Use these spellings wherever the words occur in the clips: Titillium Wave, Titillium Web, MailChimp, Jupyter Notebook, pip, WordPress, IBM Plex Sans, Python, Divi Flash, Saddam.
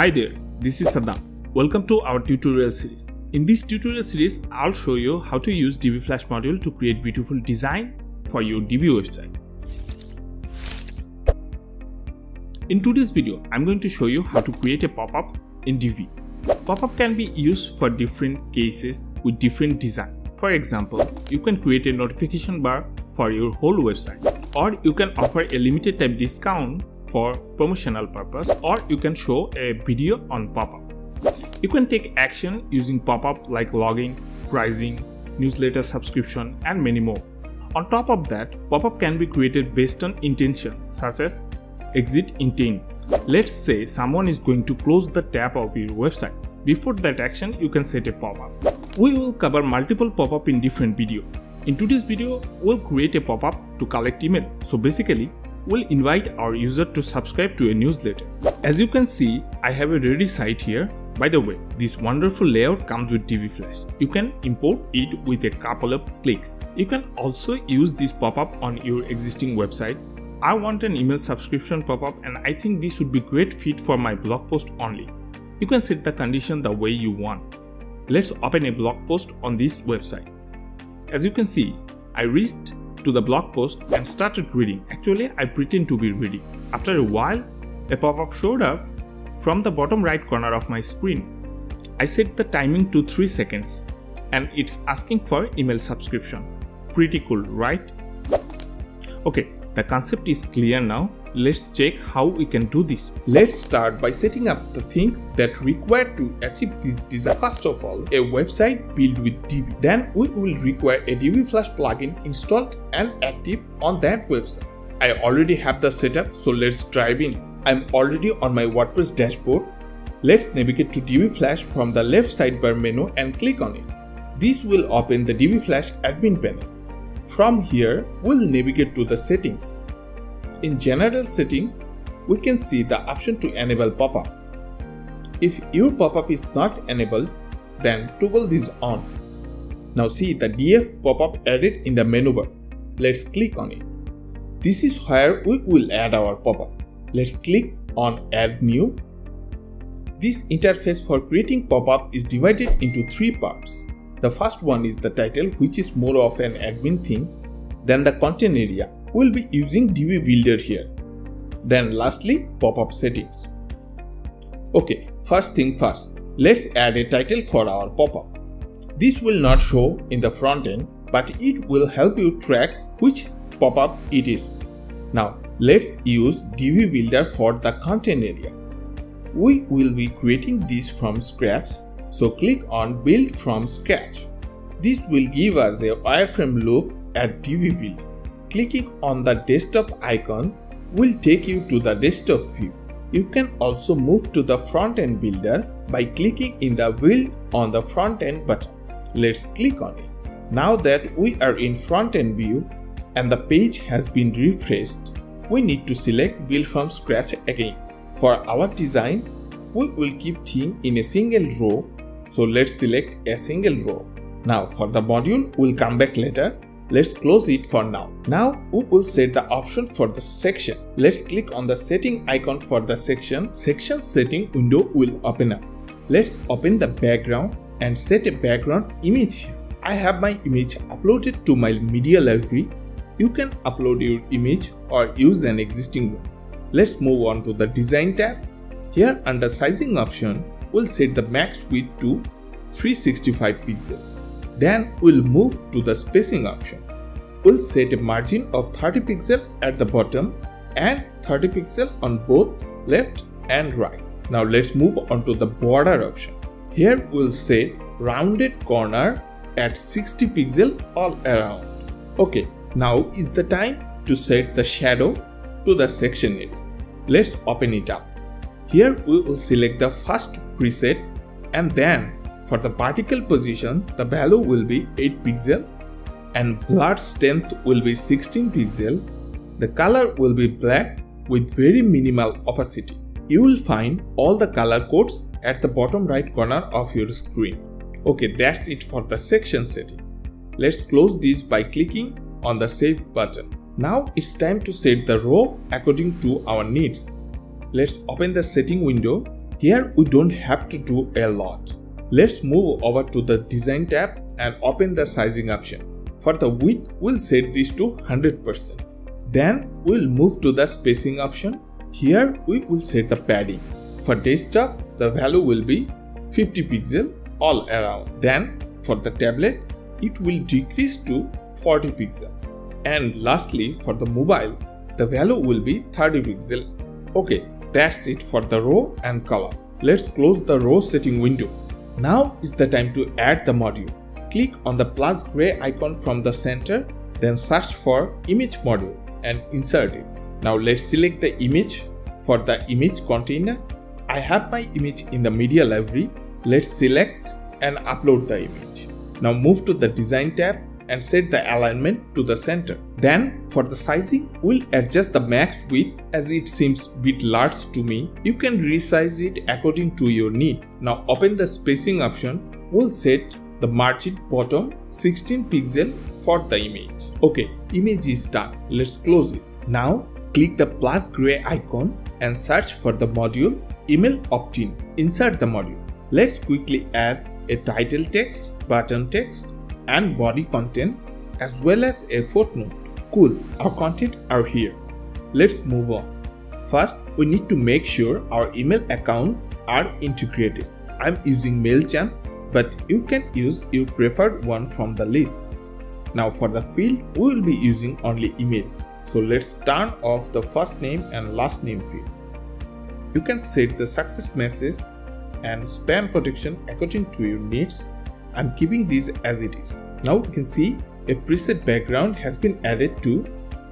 Hi there, this is Saddam. Welcome to our tutorial series. In this tutorial series, I'll show you how to use Divi Flash module to create beautiful design for your Divi website. In today's video, I'm going to show you how to create a pop-up in Divi. Pop-up can be used for different cases with different design. For example, you can create a notification bar for your whole website, or you can offer a limited time discount for promotional purpose, or you can show a video on pop-up. You can take action using pop-up like login, pricing, newsletter subscription, and many more. On top of that, pop-up can be created based on intention, such as exit intent. Let's say someone is going to close the tab of your website. Before that action, you can set a pop-up. We will cover multiple pop-up in different videos. In today's video, we'll create a pop-up to collect email. So basically, we'll invite our user to subscribe to a newsletter. As you can see, I have a ready site here. By the way, this wonderful layout comes with Divi Flash. You can import it with a couple of clicks. You can also use this pop-up on your existing website. I want an email subscription pop-up, and I think this would be great fit for my blog post only. You can set the condition the way you want. Let's open a blog post on this website. As you can see, I reached to the blog post and started reading. Actually, I pretend to be reading. After a while, a pop-up showed up from the bottom right corner of my screen. I set the timing to 3 seconds and it's asking for email subscription. Pretty cool, right? Okay, the concept is clear now. Let's check how we can do this. Let's start by setting up the things that required to achieve this design. First of all, a website built with Divi. Then we will require a Divi Flash plugin installed and active on that website. I already have the setup, so let's dive in. I'm already on my WordPress dashboard. Let's navigate to Divi Flash from the left sidebar menu and click on it. This will open the Divi Flash admin panel. From here, we'll navigate to the settings. In general setting, we can see the option to enable pop-up. If your pop-up is not enabled, then toggle this on. Now see the DF pop-up added in the menu bar. Let's click on it. This is where we will add our pop-up. Let's click on Add New. This interface for creating pop-up is divided into 3 parts. The first one is the title, which is more of an admin thing. Then the content area. We'll be using Divi Builder here. Then lastly, pop-up settings. Okay, first thing first, let's add a title for our pop-up. This will not show in the front end, but it will help you track which pop-up it is. Now let's use Divi Builder for the content area. We will be creating this from scratch, so click on Build from Scratch. This will give us a wireframe look at Divi Builder. Clicking on the desktop icon will take you to the desktop view. You can also move to the front end builder by clicking in the build on the front end button. Let's click on it. Now that we are in front end view and the page has been refreshed, we need to select build from scratch again. For our design, we will keep theme in a single row, so let's select a single row. Now for the module, we'll come back later. Let's close it for now. Now we will set the option for the section. Let's click on the setting icon for the section. Section setting window will open up. Let's open the background and set a background image here. I have my image uploaded to my media library. You can upload your image or use an existing one. Let's move on to the design tab. Here under sizing option, we'll set the max width to 365 pixels. Then we'll move to the spacing option. We'll set a margin of 30 pixels at the bottom and 30 pixels on both left and right. Now let's move on to the border option. Here we'll set rounded corner at 60 pixels all around. Okay, now is the time to set the shadow to the section area. Let's open it up. Here we will select the first preset, and then for the particle position, the value will be 8 pixel and blur strength will be 16 pixel. The color will be black with very minimal opacity. You will find all the color codes at the bottom right corner of your screen. Okay, that's it for the section setting. Let's close this by clicking on the Save button. Now it's time to set the row according to our needs. Let's open the setting window Here we don't have to do a lot. Let's move over to the design tab and open the sizing option. For the width, we'll set this to 100%. Then we'll move to the spacing option. Here we will set the padding. For desktop, the value will be 50 pixels all around. Then for the tablet, it will decrease to 40 pixels. And lastly, for the mobile, the value will be 30 pixels. Okay, that's it for the row and column. Let's close the row setting window. Now is the time to add the module. Click on the plus gray icon from the center, then search for image module and insert it. Now let's select the image. For the image container, I have my image in the media library. Let's select and upload the image. Now move to the design tab and set the alignment to the center. Then for the sizing, we'll adjust the max width as it seems a bit large to me. You can resize it according to your need. Now open the spacing option. We'll set the margin bottom 16 pixel for the image. Okay, image is done. Let's close it. Now click the plus gray icon and search for the module Email Optin. Insert the module. Let's quickly add a title text, button text and body content as well as a footnote. Cool, our content are here. Let's move on. First, we need to make sure our email account are integrated. I'm using MailChimp, but you can use your preferred one from the list. Now for the field, we will be using only email. So let's turn off the first name and last name field. You can set the success message and spam protection according to your needs. I'm keeping this as it is. Now you can see a preset background has been added to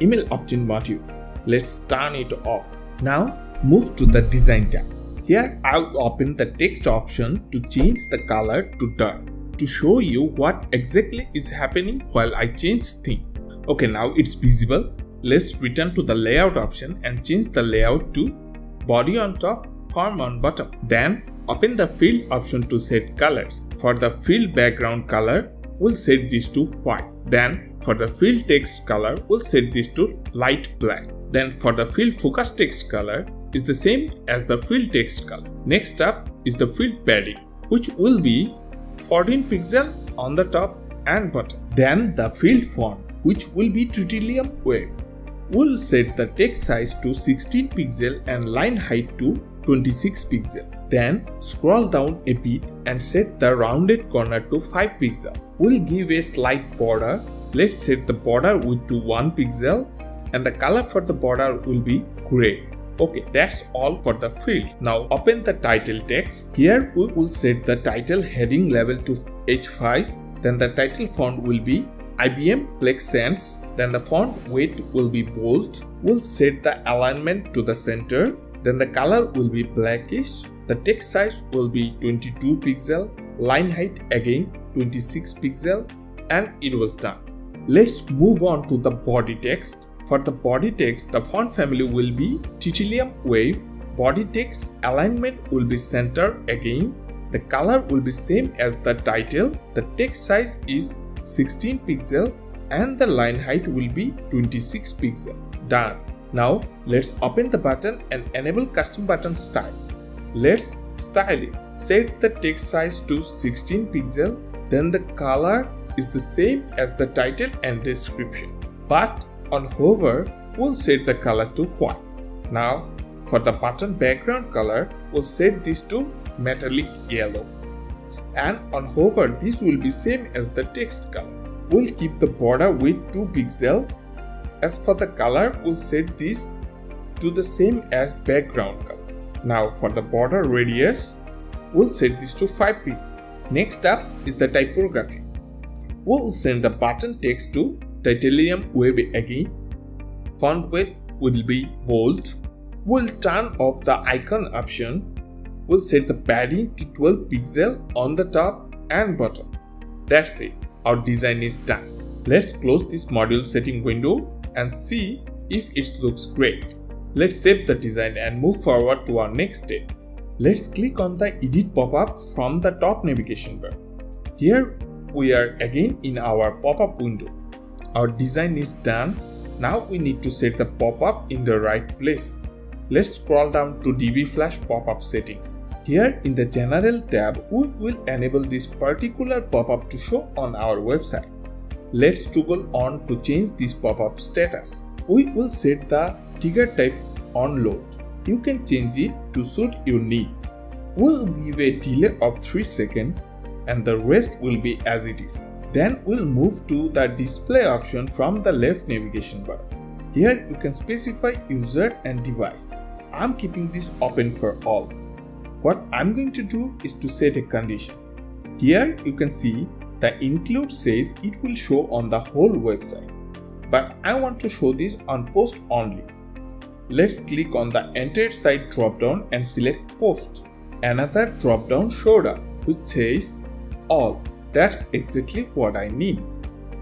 Email Optin module. Let's turn it off. Now move to the design tab. Here I'll open the text option to change the color to dark to show you what exactly is happening while I change theme. Okay, now it's visible. Let's return to the layout option and change the layout to body on top, form on bottom. Then open the field option to set colors. For the field background color, we'll set this to white. Then for the field text color, we'll set this to light black. Then for the field focus text color is the same as the field text color. Next up is the field padding, which will be 14 pixel on the top and bottom. Then the field font, which will be Titillium Web. We'll set the text size to 16 pixel and line height to 26 pixel. Then scroll down a bit and set the rounded corner to 5 pixel. We'll give a slight border. Let's set the border width to 1 pixel and the color for the border will be gray. Okay, that's all for the field. Now open the title text. Here we will set the title heading level to H5. Then the title font will be IBM Plex Sans. Then the font weight will be bold. We'll set the alignment to the center. Then the color will be blackish. The text size will be 22 pixel, line height again 26 pixel, and it was done. Let's move on to the body text. For the body text, the font family will be Titillium Wave. Body text alignment will be center again. The color will be same as the title. The text size is 16 pixel and the line height will be 26 pixel. Done. Now let's open the button and enable custom button style. Let's style it. Set the text size to 16 pixel. Then the color is the same as the title and description. But on hover, we'll set the color to white. Now for the button background color, we'll set this to metallic yellow. And on hover, this will be same as the text color. We'll keep the border width 2 pixel. As for the color, we'll set this to the same as background color. Now for the border radius, we'll set this to 5 pixels. Next up is the typography. We'll send the button text to Titillium Web again. Font weight will be bold. We'll turn off the icon option. We'll set the padding to 12 pixels on the top and bottom. That's it. Our design is done. Let's close this module setting window and see if it looks great. Let's save the design and move forward to our next step. Let's click on the edit pop-up from the top navigation bar. Here we are again in our pop-up window. Our design is done. Now we need to set the pop-up in the right place. Let's scroll down to Divi Flash pop-up settings. Here in the General tab, we will enable this particular pop-up to show on our website. Let's toggle on to change this pop-up status. We will set the trigger type on load. You can change it to suit your need. We'll give a delay of 3 seconds and the rest will be as it is. Then we'll move to the display option from the left navigation bar. Here you can specify user and device. I'm keeping this open for all. What I'm going to do is to set a condition. Here you can see the include says it will show on the whole website, but I want to show this on post only. Let's click on the entire site drop-down and select post. Another drop-down showed up which says all. That's exactly what I need.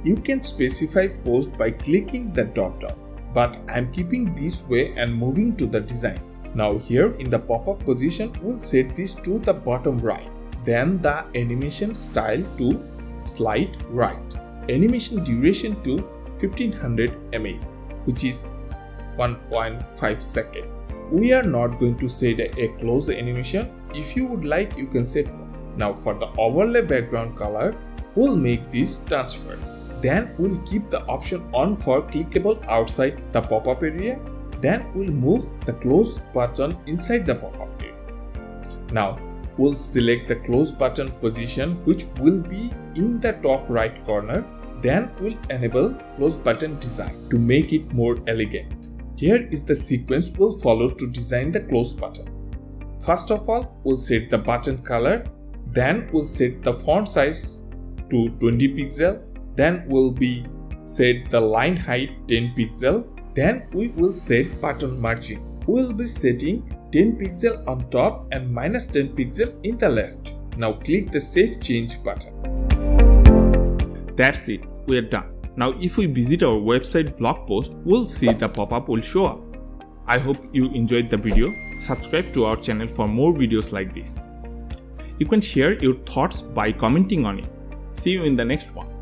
You can specify post by clicking the drop-down, but I'm keeping this way and moving to the design. Now here in the pop-up position, we'll set this to the bottom right, then the animation style to slide right, animation duration to 1500 ms, which is 1.5 seconds. We are not going to set a close animation. If you would like, you can set one. Now for the overlay background color, we'll make this transparent. Then we'll keep the option on for clickable outside the pop-up area. Then we'll move the close button inside the pop-up area. Now we'll select the close button position, which will be in the top right corner. Then we'll enable close button design to make it more elegant. Here is the sequence we'll follow to design the close button. First of all, we'll set the button color, then we'll set the font size to 20 pixel, then we'll set the line height 10 pixel, then we will set button margin. We'll be setting 10 pixel on top and minus 10 pixel in the left. Now click the Save Change button. That's it, we're done. Now if we visit our website blog post, we'll see the pop-up will show up. I hope you enjoyed the video. Subscribe to our channel for more videos like this. You can share your thoughts by commenting on it. See you in the next one.